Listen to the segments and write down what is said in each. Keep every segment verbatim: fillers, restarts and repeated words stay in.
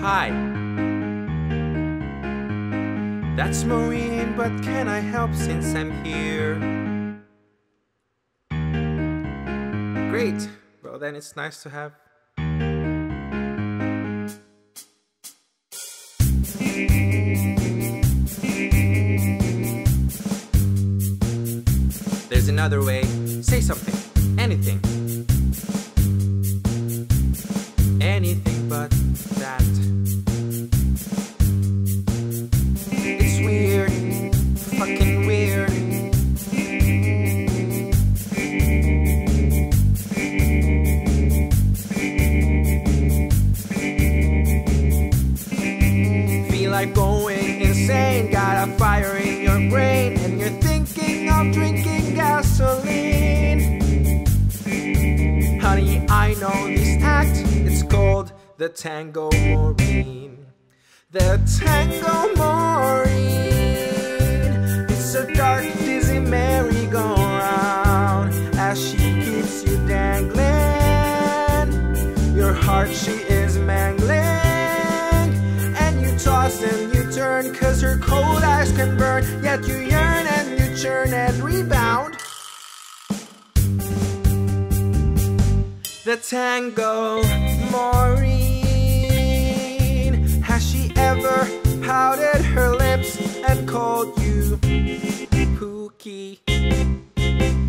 Hi. That's Maureen, but can I help since I'm here? Great. Well, then it's nice to have. There's another way. Say something. Anything. Anything but that. It's weird. Fucking weird. Feel like going insane. Got a fire in your brain. And you're thinking of drinking gasoline. Honey, I know this act. It's called the Tango Maureen. The Tango Maureen. It's a dark, dizzy merry-go-round. As she keeps you dangling, your heart she is mangling. And you toss and you turn, cause her cold eyes can burn. Yet you yearn and you churn and rebound. The Tango Maureen. Has she ever pouted her lips and called you Pookie?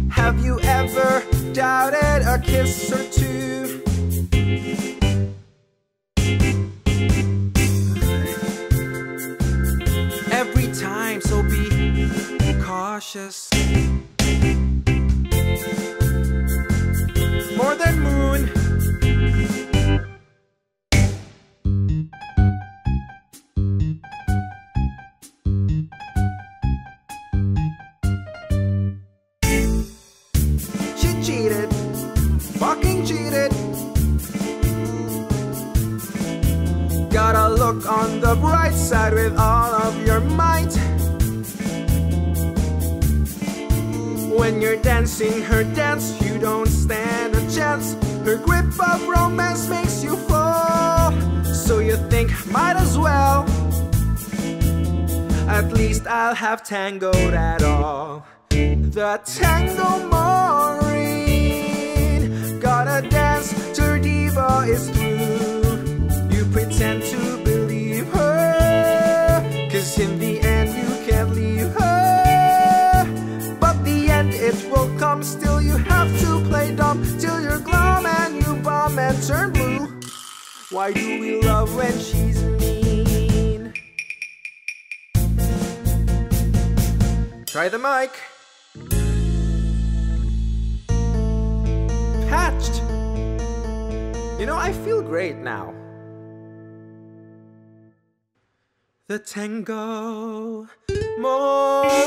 Have you ever doubted a kiss or two? Every time, so be cautious. More than moon. She cheated, fucking cheated. Gotta look on the bright side with all of your might. When you're dancing her dance, you don't stand a chance. Her grip of romance makes you fall. So you think, might as well. At least I'll have tangoed at all. The Tango Maureen. Gotta dance till her diva is through. You pretend to believe her, cause in the end you can't leave her. It will come, still you have to play dumb. Till you're glum and you bomb and turn blue. Why do we love when she's mean? Try the mic. Patched. You know, I feel great now. The Tango Maureen.